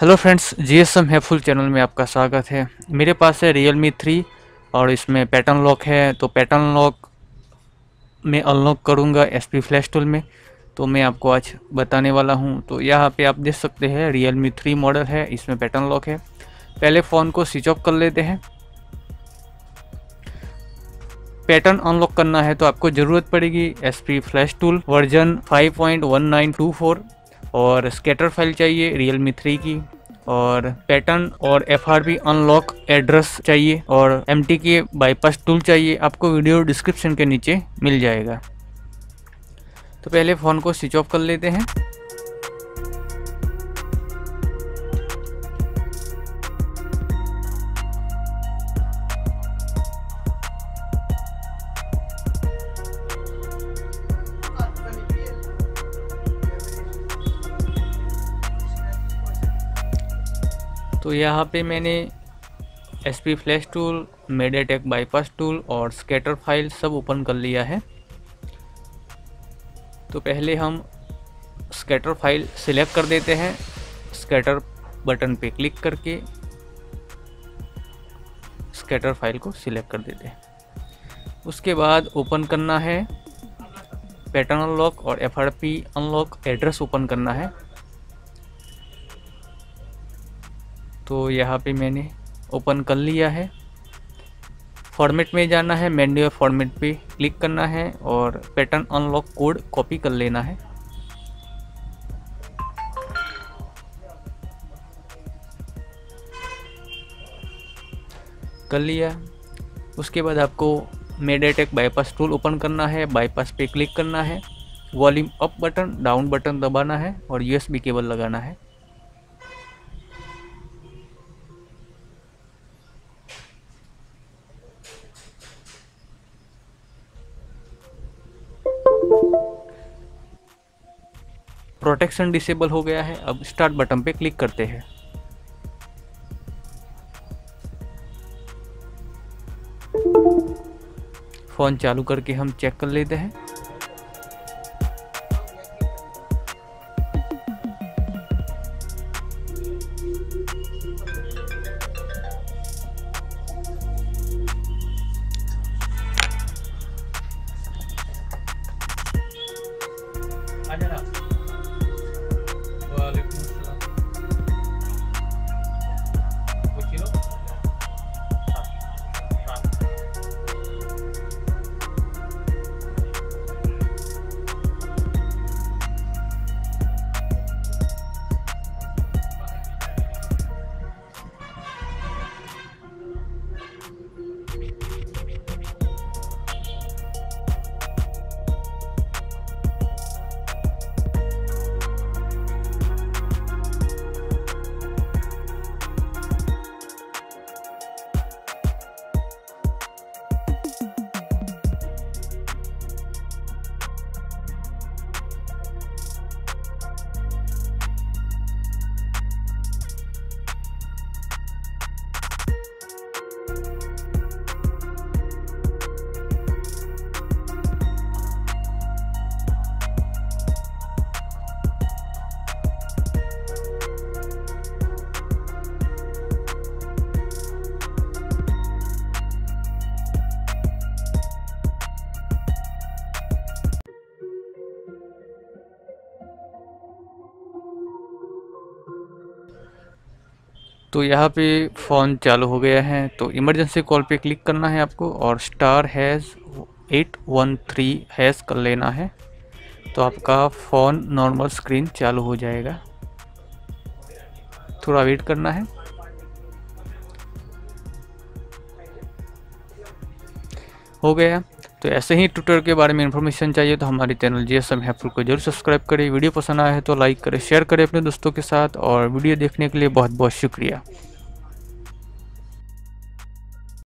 Hello friends, GSM helpful channel में आपका स्वागत है। मेरे पास है Realme 3 और इसमें पैटर्न लॉक है, तो पैटर्न लॉक मैं अनलॉक करूंगा एसपी फ्लैश टूल में, तो मैं आपको आज बताने वाला हूं। तो यहां पे आप देख सकते हैं Realme 3 मॉडल है, इसमें पैटर्न लॉक है। पहले फ़ोन को स्विच ऑफ कर लेते हैं। पैटर्न अनलॉक करना है तो आपको ज़रूरत पड़ेगी एसपी फ्लैश टूल वर्जन 5.1924 और स्कैटर फाइल चाहिए Realme 3 की, और पैटर्न और FRP अनलॉक एड्रेस चाहिए, और MTK बाईपास टूल चाहिए। आपको वीडियो डिस्क्रिप्शन के नीचे मिल जाएगा। तो पहले फ़ोन को स्विच ऑफ कर लेते हैं। तो यहाँ पे मैंने SP flash tool, MediaTek bypass tool और स्कैटर फाइल सब ओपन कर लिया है। तो पहले हम स्कैटर फाइल सिलेक्ट कर देते हैं, स्कैटर बटन पे क्लिक करके स्कैटर फाइल को सिलेक्ट कर देते हैं। उसके बाद ओपन करना है पैटर्न अनलॉक और FRP अनलॉक एड्रेस ओपन करना है। तो यहाँ पे मैंने ओपन कर लिया है। फॉर्मेट में जाना है, मैन्युअल फॉर्मेट पे क्लिक करना है और पैटर्न अनलॉक कोड कॉपी कर लेना है। कर लिया। उसके बाद आपको मीडियाटेक बाईपास टूल ओपन करना है, बाईपास पे क्लिक करना है, volume up button, down button दबाना है और USB केबल लगाना है। प्रोटेक्शन डिसेबल हो गया है। अब स्टार्ट बटन पे क्लिक करते हैं। फोन चालू करके हम चेक कर लेते हैं। तो यहाँ पे फ़ोन चालू हो गया है। तो इमरजेंसी कॉल पे क्लिक करना है आपको और *#813# कर लेना है, तो आपका फ़ोन नॉर्मल स्क्रीन चालू हो जाएगा। थोड़ा वेट करना है। हो गया। तो ऐसे ही ट्यूटर के बारे में इन्फॉर्मेशन चाहिए तो हमारे चैनल जीएसएम हेल्पफुल को जरूर सब्सक्राइब करें। वीडियो पसंद आया है तो लाइक करें, शेयर करें अपने दोस्तों के साथ, और वीडियो देखने के लिए बहुत बहुत शुक्रिया।